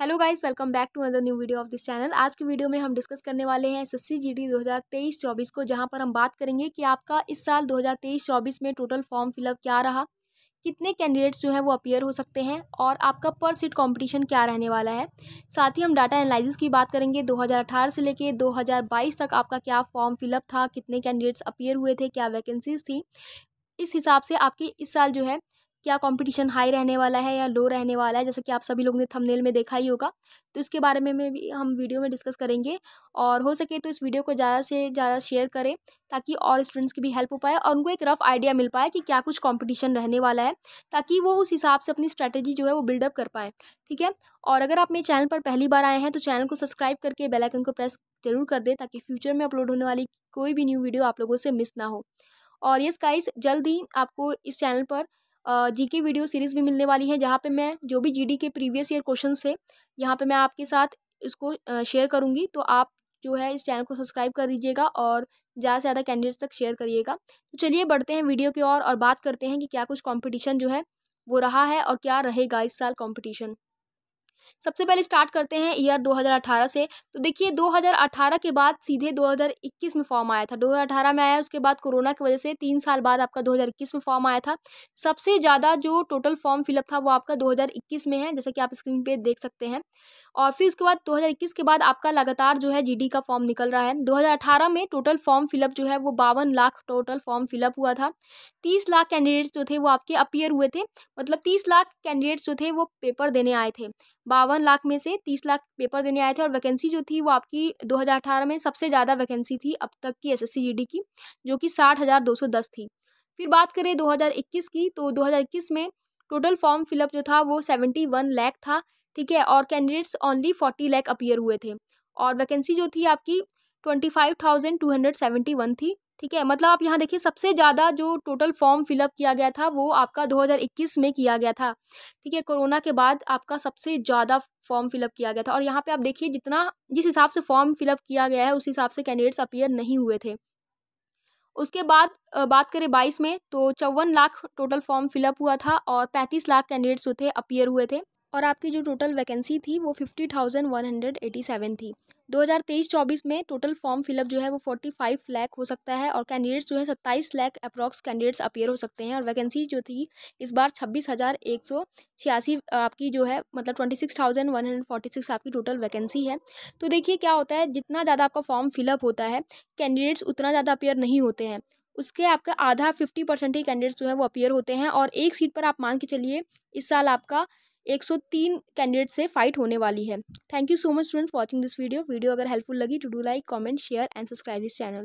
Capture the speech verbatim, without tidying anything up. Hello guys, welcome back to another new video of this channel. आज की video में हम डिस्कस करने वाले हैं एसएससी जीडी दो हज़ार तेईस चौबीस को, जहां पर हम बात करेंगे कि आपका इस साल दो हज़ार तेईस चौबीस में टोटल फॉर्म फिलअप क्या रहा, कितने कैंडिडेट्स जो है वो अपीयर हो सकते हैं और आपका पर सीट कंपटीशन क्या रहने वाला है। साथ ही हम डाटा एनालिसिस की बात करेंगे, दो हज़ार अठारह से लेके दो हज़ार बाईस तक आपका क्या फॉर्म फिलअप था, कितने कैंडिडेट्स अपीयर हुए थे, क्या वैकेंसीज थी। इस हिसाब से आपकी इस साल जो है क्या कंपटीशन हाई रहने वाला है या लो रहने वाला है, जैसे कि आप सभी लोगों ने थंबनेल में देखा ही होगा, तो इसके बारे में भी हम वीडियो में डिस्कस करेंगे। और हो सके तो इस वीडियो को ज़्यादा से ज़्यादा शेयर करें ताकि और स्टूडेंट्स की भी हेल्प हो पाए और उनको एक रफ़ आइडिया मिल पाए कि क्या कुछ कंपटीशन रहने वाला है, ताकि वो उस हिसाब से अपनी स्ट्रैटेजी जो है वो बिल्डअप कर पाएँ। ठीक है, और अगर आप मेरे चैनल पर पहली बार आए हैं तो चैनल को सब्सक्राइब करके बेल आइकन को प्रेस जरूर कर दें ताकि फ्यूचर में अपलोड होने वाली कोई भी न्यू वीडियो आप लोगों से मिस ना हो। और यस गाइस, जल्द ही आपको इस चैनल पर जीके वीडियो सीरीज़ भी मिलने वाली है, जहाँ पे मैं जो भी जीडी के प्रीवियस ईयर क्वेश्चन थे यहाँ पे मैं आपके साथ इसको शेयर करूँगी। तो आप जो है इस चैनल को सब्सक्राइब कर दीजिएगा और ज़्यादा से ज़्यादा कैंडिडेट्स तक शेयर करिएगा। तो चलिए बढ़ते हैं वीडियो की ओर और बात करते हैं कि क्या कुछ कॉम्पिटिशन जो है वो रहा है और क्या रहेगा इस साल कॉम्पिटिशन। सबसे पहले स्टार्ट करते हैं ईयर दो हज़ार अठारह से। तो देखिए, दो हज़ार अठारह के बाद सीधे दो हज़ार इक्कीस में फॉर्म आया था, दो हज़ार अठारह में आया, उसके बाद कोरोना की वजह से तीन साल बाद आपका दो हज़ार इक्कीस में फॉर्म आया था। सबसे ज़्यादा जो टोटल फॉर्म फिलअप था वो आपका दो हज़ार इक्कीस में है, जैसा कि आप स्क्रीन पे देख सकते हैं। और फिर उसके बाद दो हज़ार इक्कीस के बाद आपका लगातार जो है जीडी का फॉर्म निकल रहा है। दो हज़ार अठारह में टोटल फॉर्म फिलअप जो है वो बावन लाख टोटल फॉर्म फिलअप हुआ था। तीस लाख कैंडिडेट्स जो थे वो आपके अपीयर हुए थे, मतलब तीस लाख कैंडिडेट्स जो थे वो पेपर देने आए थे। बावन लाख में से तीस लाख पेपर देने आए थे। और वैकेंसी जो थी वो आपकी दो हज़ार अठारह में सबसे ज़्यादा वैकेंसी थी अब तक की एसएससी जीडी की, जो कि साठ हज़ार दो सौ दस थी। फिर बात करें दो हज़ार इक्कीस की, तो दो हज़ार इक्कीस में टोटल फॉर्म फिलअप जो था वो सेवेंटी वन लाख था, ठीक है, और candidates only forty lakh appear हुए थे। और वैकेंसी जो थी आपकी twenty five thousand two hundred seventy one थी, ठीक है। मतलब आप यहाँ देखिए, सबसे ज़्यादा जो टोटल फॉर्म फिलअप किया गया था वो आपका दो हज़ार इक्कीस में किया गया था, ठीक है। कोरोना के बाद आपका सबसे ज़्यादा फॉर्म फिलअप किया गया था। और यहाँ पे आप देखिए, जितना जिस हिसाब से फॉर्म फिलअप किया गया है उस हिसाब से कैंडिडेट्स अपीयर नहीं हुए थे। उसके बाद बात करें बाईस में, तो चौवन लाख टोटल फॉर्म फिलअप हुआ था और पैंतीस लाख कैंडिडेट्स जो थे अपीयर हुए थे। और आपकी जो टोटल वैकेंसी थी वो fifty thousand one hundred eighty seven थी। दो हज़ार तेईस चौबीस में टोटल फॉर्म फिलअप जो है वो पैंतालीस लाख हो सकता है और कैंडिडेट्स जो है सत्ताईस लाख अप्रॉक्स कैंडिडेट्स अपीयर हो सकते हैं। और वैकेंसी जो थी इस बार छब्बीस हज़ार एक सौ छियासी आपकी जो है, मतलब twenty six thousand one hundred forty six आपकी टोटल वैकेंसी है। तो देखिए क्या होता है, जितना ज़्यादा आपका फॉर्म फिलअप होता है कैंडिडेट्स उतना ज़्यादा अपीयर नहीं होते हैं, उसके आपका आधा फिफ्टी परसेंट ही कैंडिडेट्स जो है वो अपीयर होते हैं। और एक सीट पर आप मान के चलिए इस साल आपका एक सौ तीन कैंडिडेट से फाइट होने वाली है। Thank you so much student for watching this video. Video अगर हेल्पफुल लगी to do like, comment, share and subscribe this channel.